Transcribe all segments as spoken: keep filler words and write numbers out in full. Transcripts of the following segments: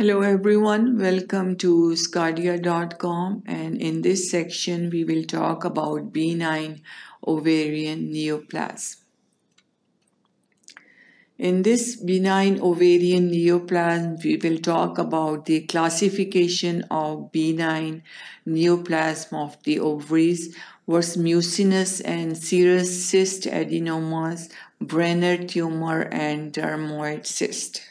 Hello everyone, welcome to sqadia dot com, and in this section we will talk about benign ovarian neoplasm. In this benign ovarian neoplasm we will talk about the classification of benign neoplasm of the ovaries versus mucinous and serous cyst adenomas, Brenner tumor and dermoid cyst.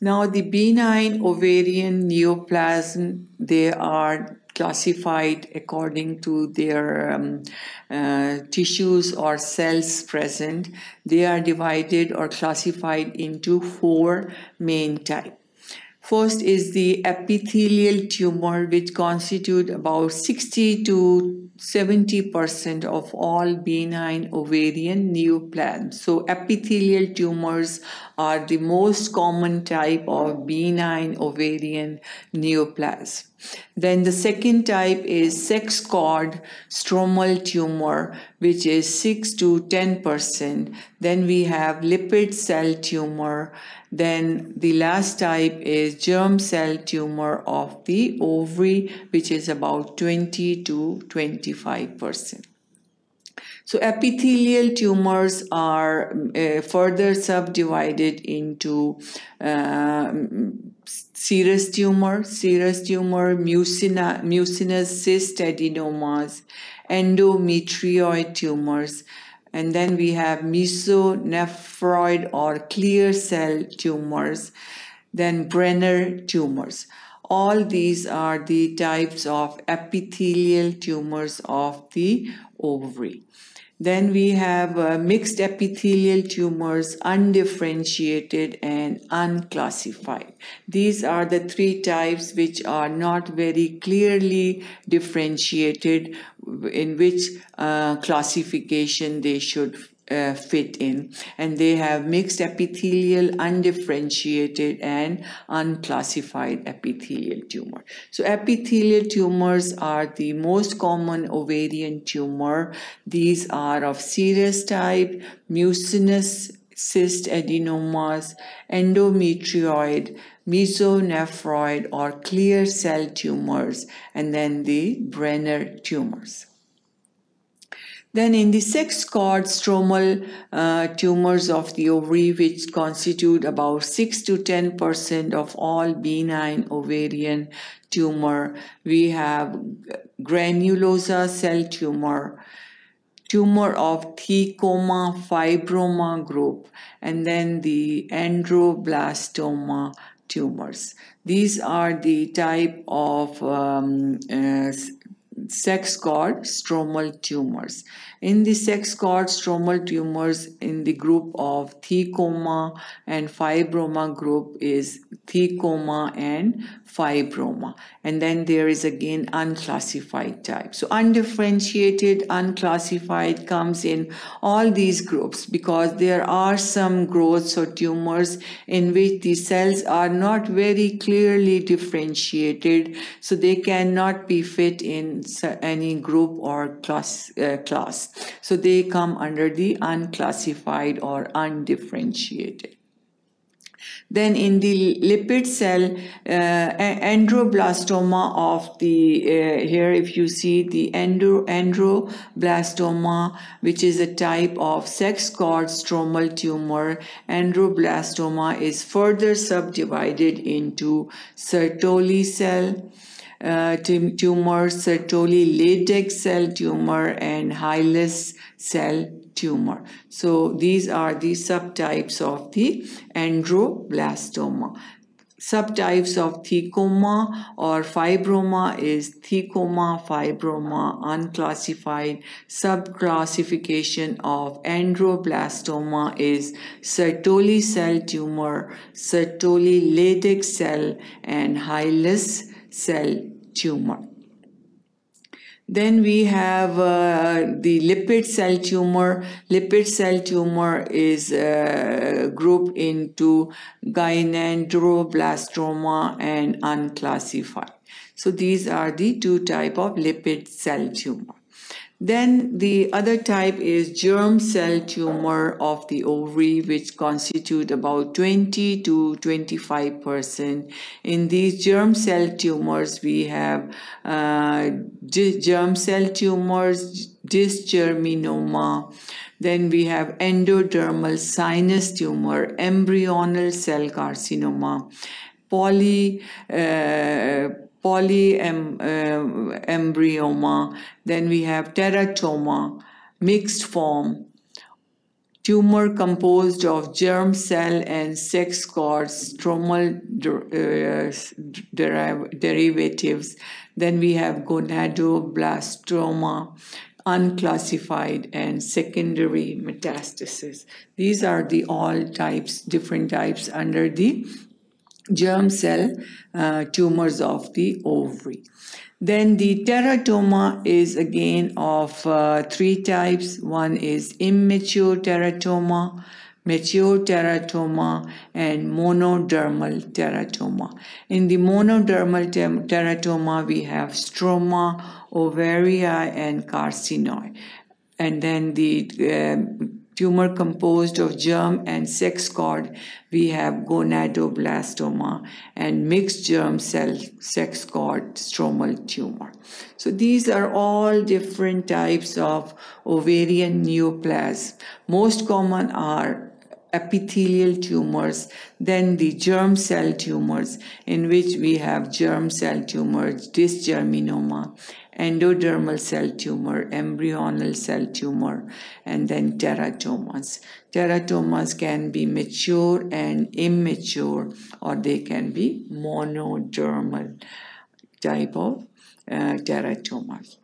Now, the benign ovarian neoplasm, they are classified according to their um, uh, tissues or cells present. They are divided or classified into four main types. First is the epithelial tumor, which constitute about sixty to seventy percent of all benign ovarian neoplasms. So epithelial tumors are the most common type of benign ovarian neoplasm. Then the second type is sex cord stromal tumor, which is six to ten percent. Then we have lipid cell tumor. Then the last type is germ cell tumor of the ovary, which is about twenty to twenty-five percent. So epithelial tumors are uh, further subdivided into uh, serous tumor, serous tumor, mucina, mucinous cyst adenomas, endometrioid tumors, and then we have mesonephroid or clear cell tumors, then Brenner tumors. All these are the types of epithelial tumors of the ovary. Then we have uh, mixed epithelial tumors, undifferentiated and unclassified. These are the three types which are not very clearly differentiated in which uh, classification they should uh, fit in. And they have mixed epithelial, undifferentiated and unclassified epithelial tumor. So epithelial tumors are the most common ovarian tumor. These are of serous type, mucinous cyst adenomas, endometrioid, mesonephroid or clear cell tumors, and then the Brenner tumors. Then in the sex cord stromal uh, tumors of the ovary, which constitute about six to ten percent of all benign ovarian tumor, we have granulosa cell tumor, tumor of thecoma fibroma group, and then the androblastoma tumors. These are the type of um, uh, sex cord stromal tumors. In the sex cord stromal tumors, in the group of thecoma and fibroma group is thecoma and fibroma, and then there is again unclassified type. So undifferentiated, unclassified comes in all these groups because there are some growths or tumors in which the cells are not very clearly differentiated, so they cannot be fit in any group or class uh, class so they come under the unclassified or undifferentiated. Then in the lipid cell uh, androblastoma of the uh, here if you see the endo, androblastoma, which is a type of sex cord stromal tumor. Androblastoma is further subdivided into Sertoli cell Uh, tumor, Sertoli-Leydig cell tumor, and Hylus cell tumor. So these are the subtypes of the androblastoma. Subtypes of thecoma or fibroma is thecoma fibroma unclassified. Subclassification of androblastoma is Sertoli cell tumor, Sertoli-Leydig cell, and Hylus cell tumor. Then we have uh, the lipid cell tumor. Lipid cell tumor is uh, grouped into gynandroblastoma and unclassified. So these are the two types of lipid cell tumor. Then the other type is germ cell tumor of the ovary, which constitute about twenty to twenty-five percent. In these germ cell tumors, we have uh, germ cell tumors, dysgerminoma. Then we have endodermal sinus tumor, embryonal cell carcinoma, poly uh, polyembryoma, uh, then we have teratoma, mixed form, tumor composed of germ cell and sex cord stromal der uh, der derivatives. Then we have gonadoblastoma, unclassified, and secondary metastasis. These are the all types, different types under the germ cell uh, tumors of the ovary. Then the teratoma is again of uh, three types. One is immature teratoma, mature teratoma, and monodermal teratoma. In the monodermal teratoma, we have stroma ovarii and carcinoid. And then the uh, tumor composed of germ and sex cord, we have gonadoblastoma, and mixed germ cell sex cord stromal tumor. So these are all different types of ovarian neoplasm. Most common are epithelial tumors, then the germ cell tumors, in which we have germ cell tumors, dysgerminoma, endodermal cell tumor, embryonal cell tumor, and then teratomas. Teratomas can be mature and immature, or they can be monodermal type of uh, teratomas.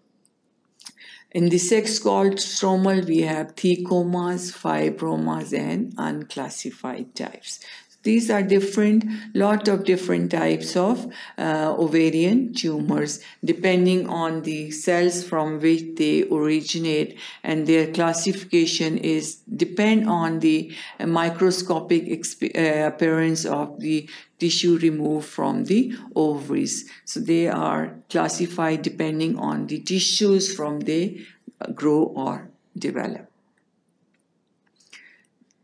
In the sex cord stromal, we have thecomas, fibromas, and unclassified types. These are different, lot of different types of uh, ovarian tumors, depending on the cells from which they originate, and their classification is depend on the uh, microscopic uh, appearance of the tissue removed from the ovaries. So they are classified depending on the tissues from they grow or develop.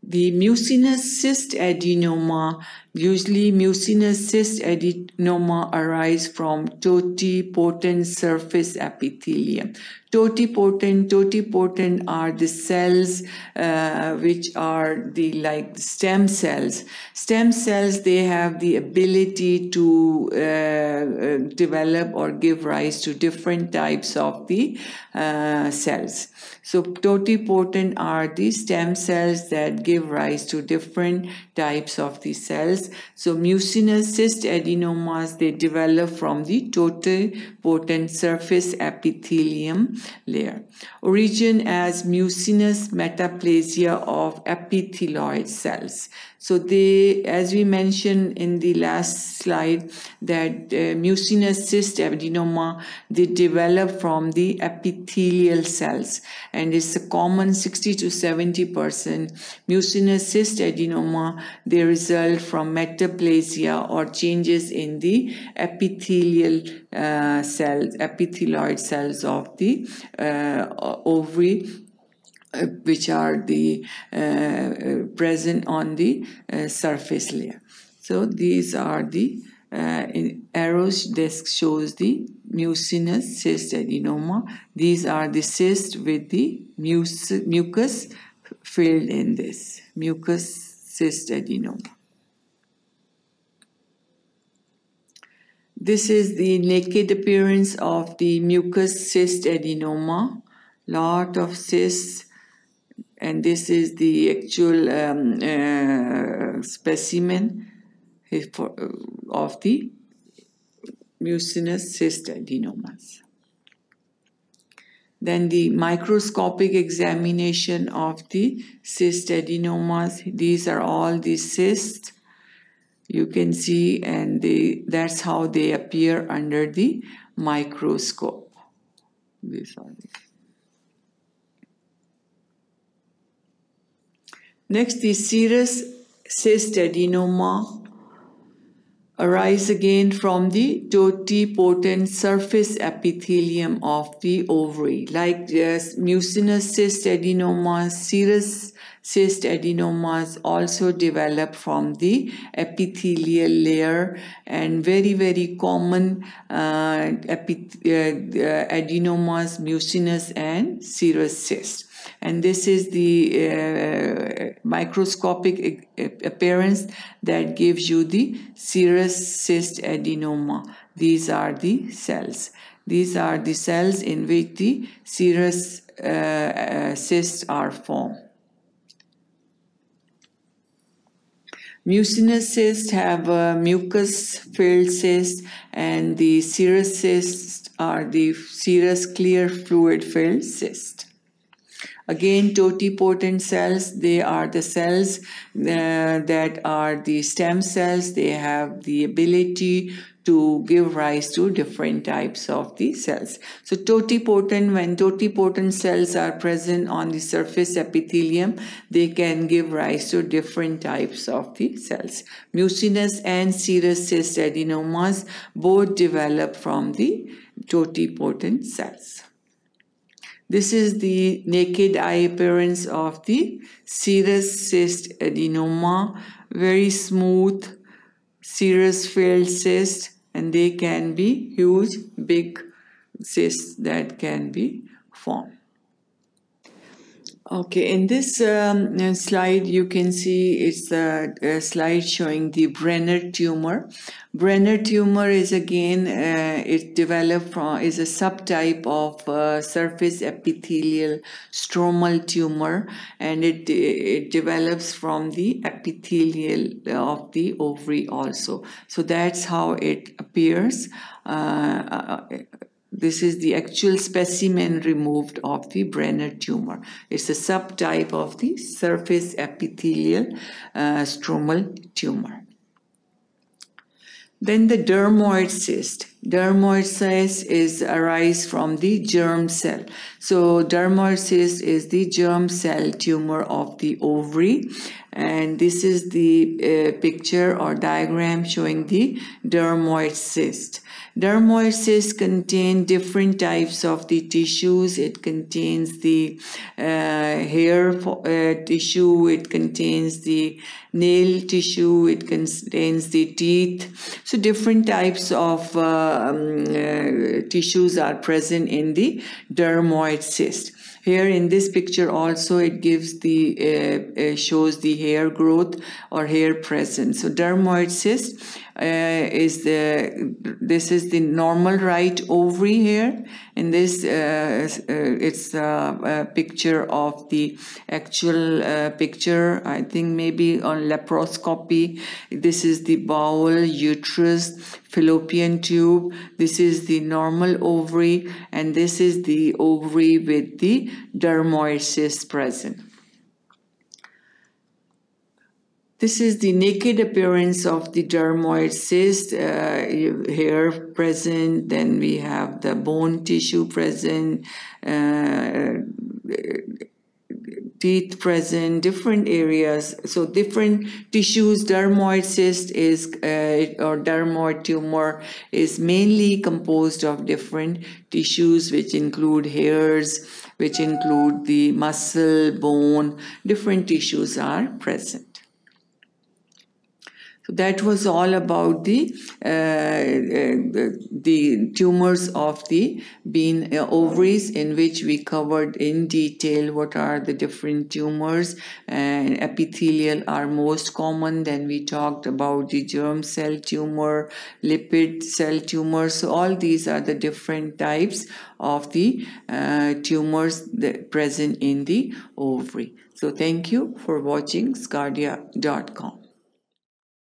The mucinous cyst adenoma, usually mucinous cyst adenoma arise from totipotent surface epithelium. Totipotent, totipotent are the cells uh, which are the like stem cells. Stem cells, they have the ability to uh, develop or give rise to different types of the uh, cells. So totipotent are the stem cells that give rise to different types of the cells. So mucinous cyst adenomas, they develop from the totipotent surface epithelium layer. Origin as mucinous metaplasia of epitheloid cells. So they, as we mentioned in the last slide, that uh, mucinous cyst adenoma, they develop from the epithelial cells, and it's a common sixty to seventy percent. Mucinous cyst adenoma, they result from metaplasia or changes in the epithelial uh, cells, epitheloid cells of the uh, ovary, Uh, which are the uh, uh, present on the uh, surface layer. So these are the uh, in arrows desk shows the mucinous cyst adenoma. These are the cysts with the muc mucus filled in this mucus cyst adenoma. This is the naked appearance of the mucus cyst adenoma. Lot of cysts. And this is the actual um, uh, specimen of the mucinous cyst adenomas. Then the microscopic examination of the cyst adenomas. These are all the cysts you can see, and they, that's how they appear under the microscope. These are the Next, the serous cyst adenoma. arise again from the totipotent surface epithelium of the ovary, like yes, mucinous cyst adenomas, serous cyst adenomas also develop from the epithelial layer, and very very common uh, epith uh, adenomas, mucinous and serous cyst. And this is the uh, microscopic appearance that gives you the serous cyst adenoma. These are the cells. These are the cells in which the serous uh, uh, cysts are formed. Mucinous cysts have uh, mucus-filled cysts, and the serous cysts are the serous clear fluid-filled cysts. Again, totipotent cells, they are the cells uh, that are the stem cells. They have the ability to give rise to different types of the cells. So totipotent, when totipotent cells are present on the surface epithelium, they can give rise to different types of the cells. Mucinous and serous cyst adenomas both develop from the totipotent cells. This is the naked eye appearance of the serous cyst adenoma, very smooth serous filled cyst, and they can be huge, big cysts that can be formed. Okay, in this um, slide you can see it's a, a slide showing the Brenner tumor. Brenner tumor is again, uh, it developed from, is a subtype of uh, surface epithelial stromal tumor, and it, it develops from the epithelial of the ovary also. So that's how it appears. Uh, this is the actual specimen removed of the Brenner tumor. It's a subtype of the surface epithelial uh, stromal tumor. Then the dermoid cyst. Dermoid cyst is arise from the germ cell. So dermoid cyst is the germ cell tumor of the ovary. And this is the uh, picture or diagram showing the dermoid cyst. Dermoid cysts contain different types of the tissues. It contains the uh, hair for, uh, tissue, it contains the nail tissue, it contains the teeth. So different types of uh, um, uh, tissues are present in the dermoid cyst. Here in this picture also it gives the uh, uh, shows the hair growth or hair presence. So dermoid cyst uh, is the this is the normal right ovary here, and this uh, uh, it's a, a picture of the actual uh, picture. I think maybe on laparoscopy. This is the bowel, uterus, fallopian tube. This is the normal ovary, and this is the ovary with the dermoid cyst present. This is the naked appearance of the dermoid cyst, uh, hair present, then we have the bone tissue present, uh, teeth present, different areas. So different tissues. Dermoid cyst is uh, or dermoid tumor is mainly composed of different tissues, which include hairs, which include the muscle, bone, different tissues are present. So that was all about the uh, uh, the tumors of the bean uh, ovaries, in which we covered in detail what are the different tumors, and epithelial are most common. Then we talked about the germ cell tumor, lipid cell tumors. So all these are the different types of the uh, tumors that present in the ovary. So thank you for watching sqadia dot com.